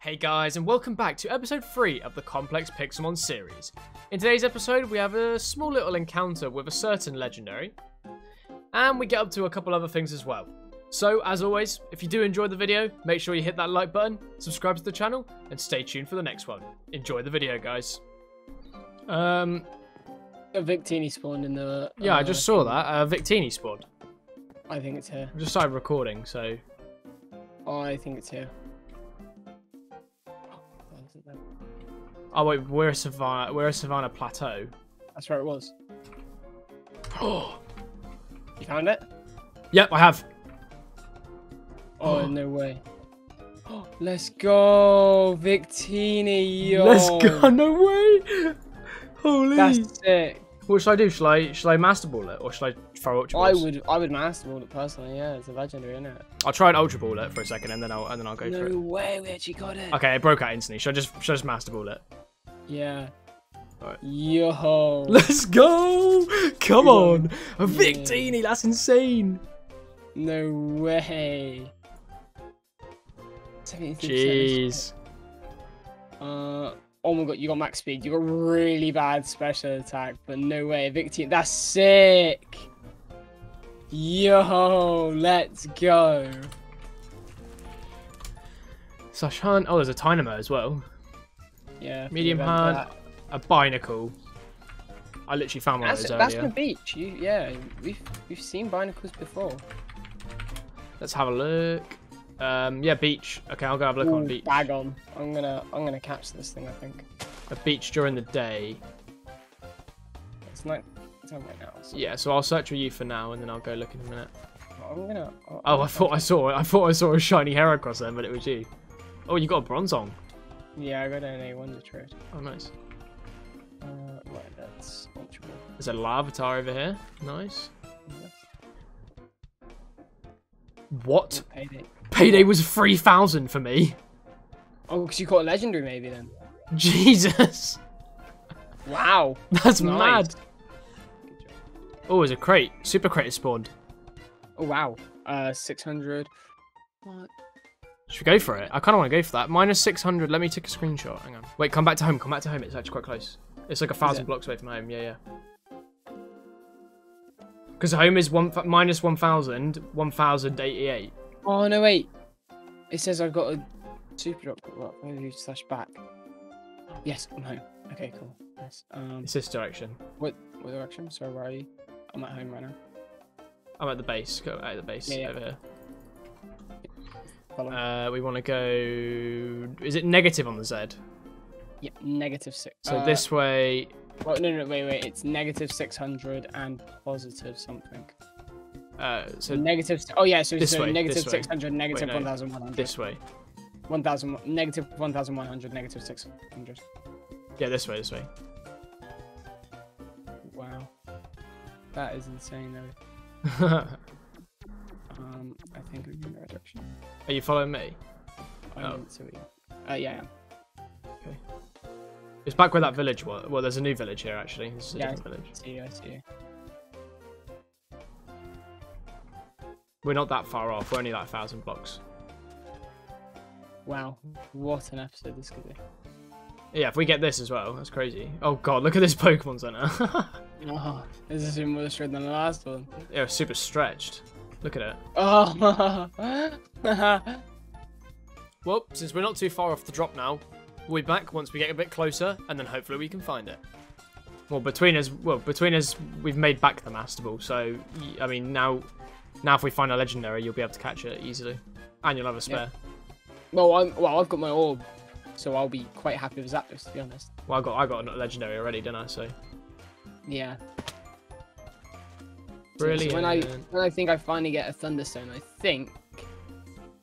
Hey guys, and welcome back to episode 3 of the Complex Pixelmon series. In today's episode, we have a small little encounter with a certain legendary, and we get up to a couple other things as well. So, as always, if you do enjoy the video, make sure you hit that like button, subscribe to the channel, and stay tuned for the next one. Enjoy the video, guys. A Victini spawned in the... yeah, I just saw that. Victini spawned. I think it's here. I just started recording, so... Oh, I think it's here. Oh wait, we're a Savannah Plateau. That's where it was. Oh, you found it? Yep, I have. Oh, no way. Oh, let's go, Victini. Yo. Let's go. No way. Holy. That's sick. What should I do? Should I master ball it or should I throw ultra balls? I would master ball it personally. Yeah, it's a legendary, isn't it? I'll try and ultra ball it for a second and then I'll go for it. No way, we actually got it. Okay, it broke out instantly. Should I just master ball it? Yeah. All right. Yo. Let's go! Come on, a Victini. That's insane. No way. Jeez. Oh my god, you got max speed. You got really bad special attack, but no way, Victini. That's sick. Yo, let's go. Such hunt. Oh, there's a Tynema as well. Yeah. Medium hunt. A Binnacle. I literally found one of those earlier. That's the beach. Yeah, we've seen Binnacles before. Let's have a look. Yeah, beach. Okay, I'll go have a look on beach. Bag on. I'm gonna catch this thing, I think. A beach during the day. It's nighttime right now. So. Yeah, so I'll search for you for now, and then I'll go look in a minute. Oh, I thought I saw it. I thought I saw a shiny Heracross there, but it was you. Oh, you got a Bronzong. Yeah, I got an A1 to trade. Oh, nice. Right, that's ultra ball. There's a Lavatar over here. Nice. Yes. What? Yeah, Payday was 3,000 for me. Oh, because you caught a legendary maybe then. Jesus. Wow. That's nice. Mad. Oh, there's a crate. Super crate has spawned. Oh, wow. 600. What? Should we go for it? I kind of want to go for that. Minus 600. Let me take a screenshot. Hang on. Wait, come back to home. Come back to home. It's actually quite close. It's like 1,000 blocks away from home. Yeah, yeah. Because home is -1,088. Oh, no, wait. It says I've got a super drop. Well, maybe you slash back. Yes, I'm home. Okay, cool. Nice. It's this direction. What direction? Sorry, where are you? I'm at home right now. I'm at the base. Go out of the base over here. Follow. We want to go... Is it negative on the Z? Yep, -6. So this way... Well, no, wait. It's -600 and positive something. So negative. Oh yeah, so this way, -600, -1,100. This way. 1,000, -1,100, -600. Yeah, this way, this way. Wow, that is insane, though. I think we're in the right direction. Are you following me? Oh, yeah. Okay. It's back where that village was. Well, there's a new village here actually. This is a different village. I see you. We're not that far off. We're only like 1,000 blocks. Wow, what an episode this could be. Yeah, if we get this as well, that's crazy. Oh god, look at this Pokemon Center. Oh, this is even more straight than the last one. Yeah, it's super stretched. Look at it. Oh. Well, since we're not too far off the drop now, we'll be back once we get a bit closer, and then hopefully we can find it. Well, between us, we've made back the Master Ball. So, I mean, now if we find a legendary, you'll be able to catch it easily, and you'll have a spare. Yeah. Well, I've got my orb, so I'll be quite happy with Zapdos, to be honest. Well, I got a legendary already, didn't I? So. Yeah. Brilliant. So when I think I finally get a Thunderstone, I think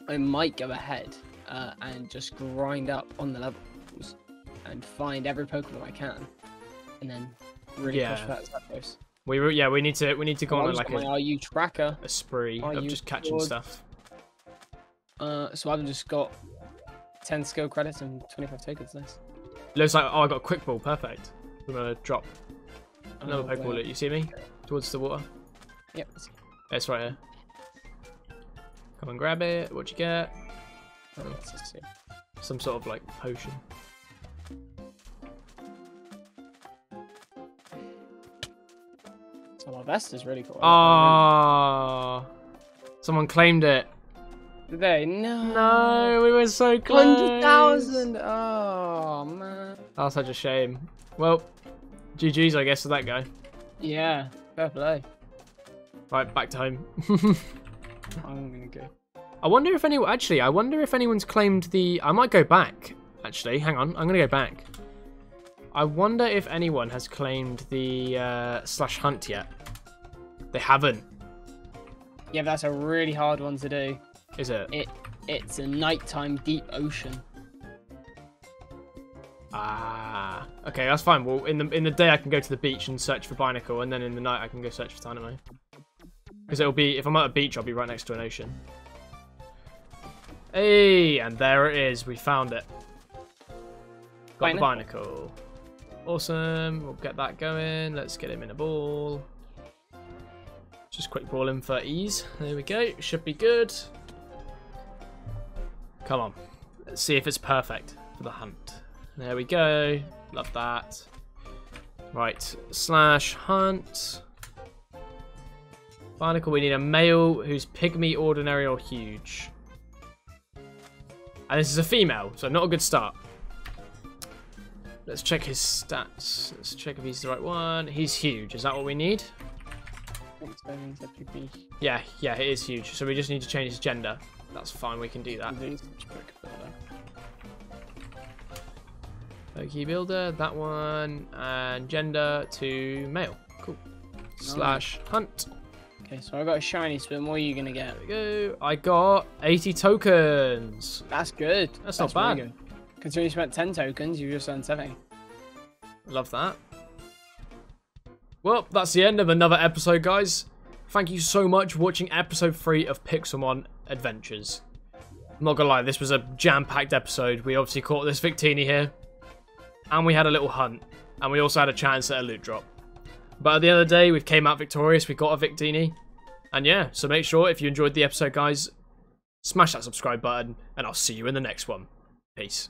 I might go ahead and just grind up on the levels and find every Pokemon I can, and then really push for that Zapdos. We need to go on like a RU tracker, a spree of just catching stuff. So I've just got 10 skill credits and 25 tokens. Nice. Looks like I got a quick ball. Perfect. We're gonna drop another Pokeball. You see me towards the water? Yep. It's right here. Come and grab it. What'd you get? Oh, some sort of like potion. Oh, my vest is really cool. Oh, someone claimed it. Did they? No. No, we were so close. 100,000. Oh, man. That's such a shame. Well, GG's, I guess, for that guy. Yeah, fair play. Right, back to home. I'm going to go. I wonder if anyone... Actually, I wonder if anyone's claimed the... I might go back, actually. Hang on, I'm going to go back. I wonder if anyone has claimed the slash hunt yet. They haven't. Yeah, but that's a really hard one to do. Is it? It's a nighttime deep ocean. Ah, okay, that's fine. Well, in the day I can go to the beach and search for Binnacle, and then in the night I can go search for Tynema. Because it'll be, if I'm at a beach, I'll be right next to an ocean. Hey, and there it is. We found it. Got the Binnacle. Awesome. We'll get that going. Let's get him in a ball. Just quick ball in for ease. There we go. Should be good. Come on. Let's see if it's perfect for the hunt. There we go. Love that. Right. Slash hunt. Barnacle, we need a male who's pygmy, ordinary, or huge. And this is a female, so not a good start. Let's check his stats. Let's check if he's the right one. He's huge. Is that what we need? Yeah, yeah, it is huge. So we just need to change his gender. That's fine, we can do that. Pokey builder, that one. And gender to male. Cool. Slash hunt. Okay, so I got a shiny, so what are you going to get? There we go. I got 80 tokens. That's good. That's not bad. Considering you spent 10 tokens, you just earned 7. Love that. Well, that's the end of another episode, guys. Thank you so much for watching episode 3 of Pixelmon Adventures. I'm not going to lie, this was a jam-packed episode. We obviously caught this Victini here. And we had a little hunt. And we also had a chance at a loot drop. But at the end of the day, we came out victorious. We got a Victini. And yeah, so make sure if you enjoyed the episode, guys, smash that subscribe button. And I'll see you in the next one. Peace.